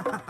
Come on,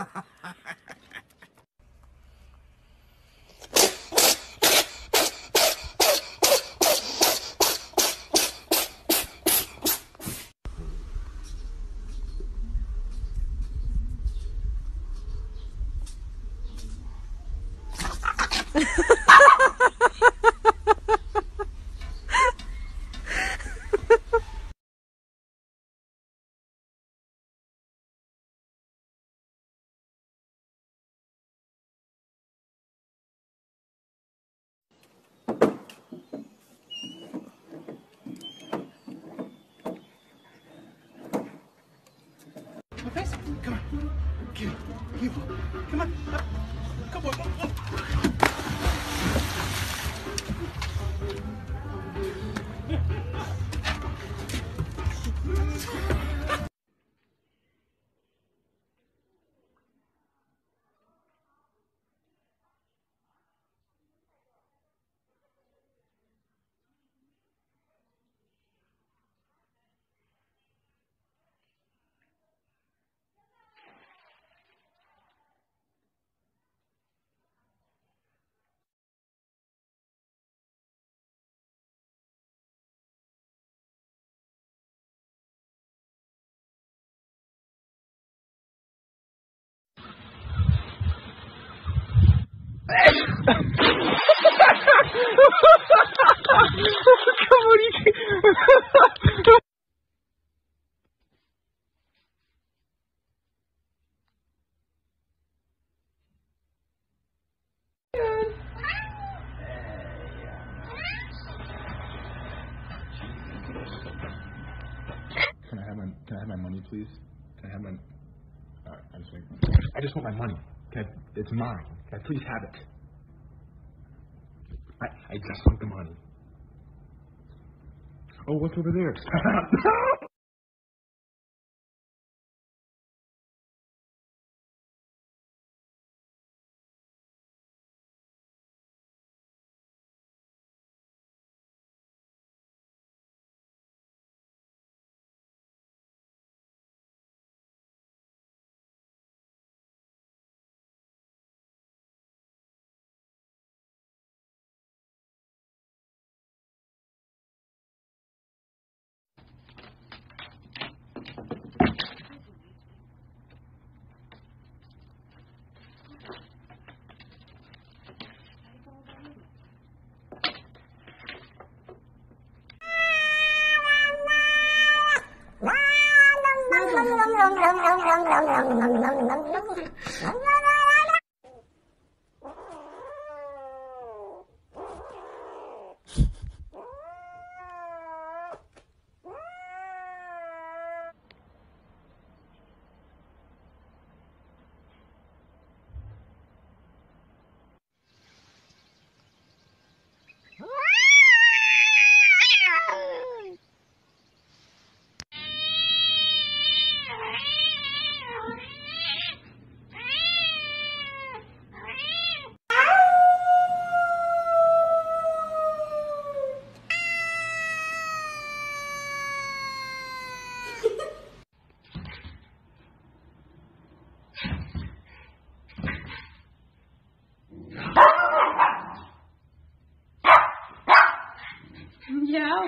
give up. Come on, up. Come on, come on. Can I have my money, please? Can I have my? All right, I just want my money. It's mine. Can I please have it? I just want the money. Oh, what's over there?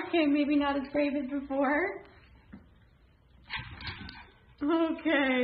Okay, maybe not as brave as before. Okay.